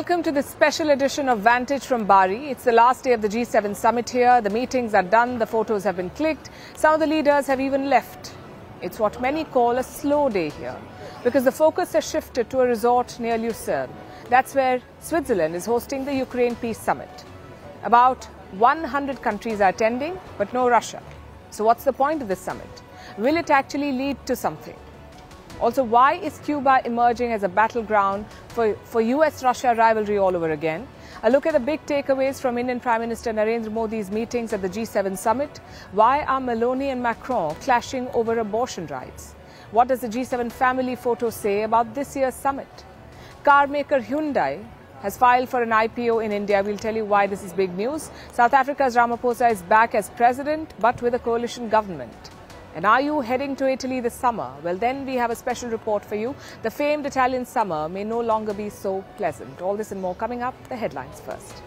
welcome to this special edition of Vantage from Bari. It's the last day of the G7 summit here. The meetings are done, the photos have been clicked. Some of the leaders have even left. It's what many call a slow day here, because the focus has shifted to a resort near Lucerne. That's where Switzerland is hosting the Ukraine Peace Summit. About 100 countries are attending, but no Russia. So what's the point of this summit? Will it actually lead to something? Also, why is Cuba emerging as a battleground for US-Russia rivalry all over again? A look at the big takeaways from Indian Prime Minister Narendra Modi's meetings at the G7 summit. Why are Meloni and Macron clashing over abortion rights? What does the G7 family photo say about this year's summit? Car maker Hyundai has filed for an IPO in India. We'll tell you why this is big news. South Africa's Ramaphosa is back as president, but with a coalition government. And are you heading to Italy this summer? Well, then we have a special report for you. The famed Italian summer may no longer be so pleasant. All this and more coming up. The headlines first.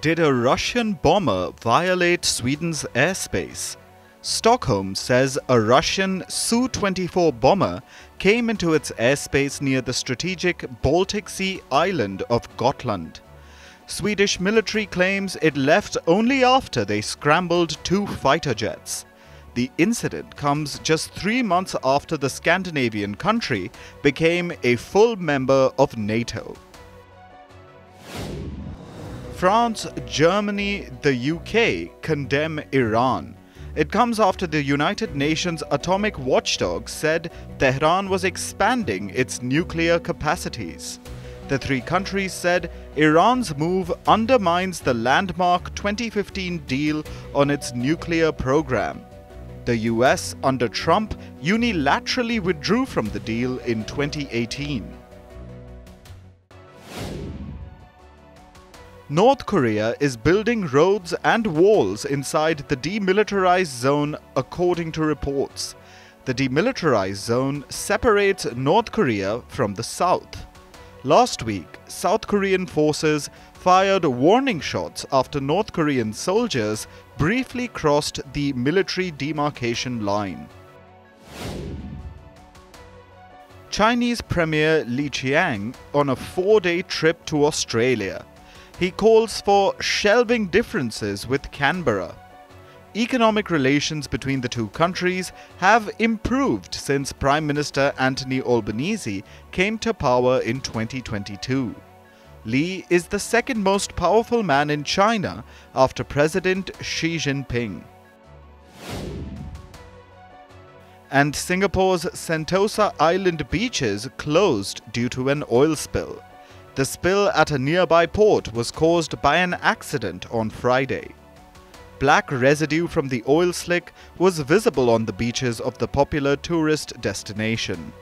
Did a Russian bomber violate Sweden's airspace? Stockholm says a Russian Su-24 bomber came into its airspace near the strategic Baltic Sea island of Gotland. Swedish military claims it left only after they scrambled two fighter jets. The incident comes just 3 months after the Scandinavian country became a full member of NATO. France, Germany, the UK condemn Iran. It comes after the United Nations atomic watchdog said Tehran was expanding its nuclear capacities. The three countries said Iran's move undermines the landmark 2015 deal on its nuclear program. The US, under Trump, unilaterally withdrew from the deal in 2018. North Korea is building roads and walls inside the demilitarized zone, according to reports. The demilitarized zone separates North Korea from the South. Last week, South Korean forces fired warning shots after North Korean soldiers briefly crossed the military demarcation line. Chinese Premier Li Qiang on a 4-day trip to Australia. He calls for shelving differences with Canberra. Economic relations between the two countries have improved since Prime Minister Anthony Albanese came to power in 2022. Li is the second most powerful man in China after President Xi Jinping. And Singapore's Sentosa Island beaches closed due to an oil spill. The spill at a nearby port was caused by an accident on Friday. Black residue from the oil slick was visible on the beaches of the popular tourist destination.